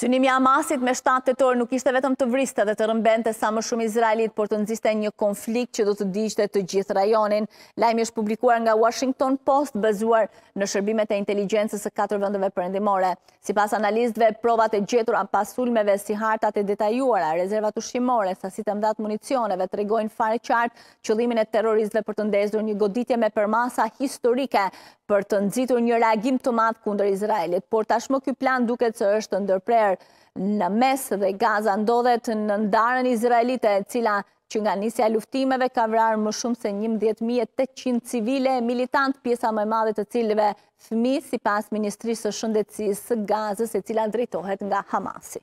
Synimi i Hamasit me 7 tetor nuk ishte vetëm të vriste dhe të rëmbente sa më shumë izraelit, por të nxiste një konflikt që do të diqte të gjithë rajonin. Lajmi është publikuar nga Washington Post, bazuar në shërbimet e inteligjencës së katër vendeve perëndimore. Sipas analistëve, provat e gjetura pas sulmeve si hartat e detajuara, rezervat ushqimore, sasitë e mëdha të municioneve tregojnë fare qartë qëllimin e terroristëve për të ndezur një goditje me përmasa historike për të nxitur një reagim të madh kundër Izraelit, por tashmë ky plan duket se është ndërprer në mes dhe Gaza ndodhet në ndarën izraelite, cila që nga nisja e luftimeve ka vrarë më shumë se 11.800 civile e militant, pjesa më e madhe të cilëve fëmijë, sipas Ministrisë së Shëndetësisë së Gazës, e cila drejtohet nga Hamasi.